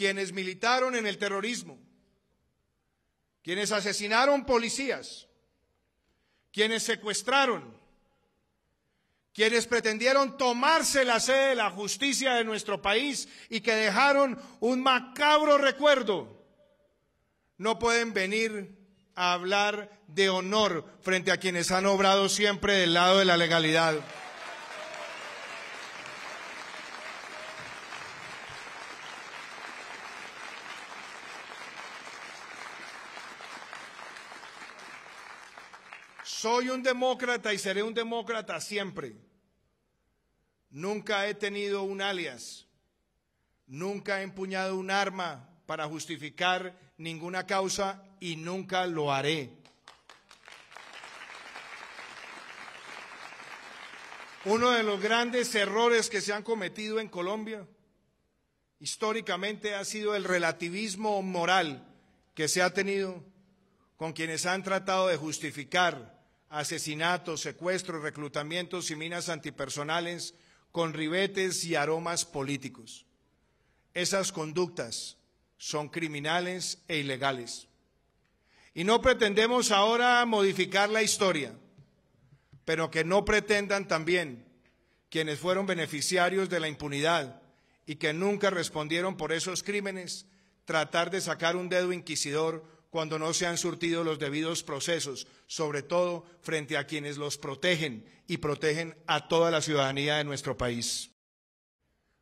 quienes militaron en el terrorismo, quienes asesinaron policías, quienes secuestraron, quienes pretendieron tomarse la sede de la justicia de nuestro país y que dejaron un macabro recuerdo, no pueden venir a hablar de honor frente a quienes han obrado siempre del lado de la legalidad. Soy un demócrata y seré un demócrata siempre. Nunca he tenido un alias, nunca he empuñado un arma para justificar ninguna causa y nunca lo haré. Uno de los grandes errores que se han cometido en Colombia históricamente ha sido el relativismo moral que se ha tenido con quienes han tratado de justificar asesinatos, secuestros, reclutamientos y minas antipersonales con ribetes y aromas políticos. Esas conductas son criminales e ilegales. Y no pretendemos ahora modificar la historia, pero que no pretendan también quienes fueron beneficiarios de la impunidad y que nunca respondieron por esos crímenes, tratar de sacar un dedo inquisidor cuando no se han surtido los debidos procesos, sobre todo frente a quienes los protegen y protegen a toda la ciudadanía de nuestro país.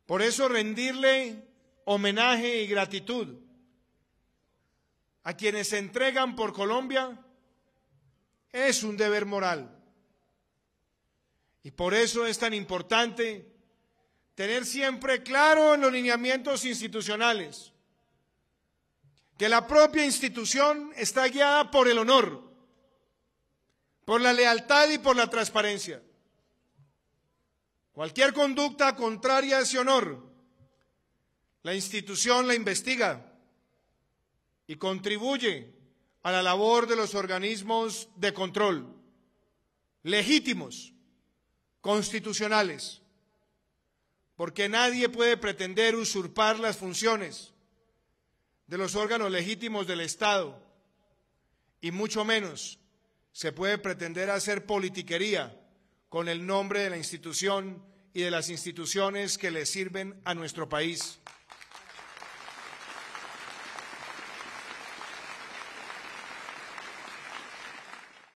Por eso rendirle homenaje y gratitud a quienes se entregan por Colombia es un deber moral. Y por eso es tan importante tener siempre claro en los lineamientos institucionales que la propia institución está guiada por el honor, por la lealtad y por la transparencia. Cualquier conducta contraria a ese honor, la institución la investiga y contribuye a la labor de los organismos de control, legítimos, constitucionales, porque nadie puede pretender usurpar las funciones de los órganos legítimos del Estado, y mucho menos se puede pretender hacer politiquería con el nombre de la institución y de las instituciones que le sirven a nuestro país.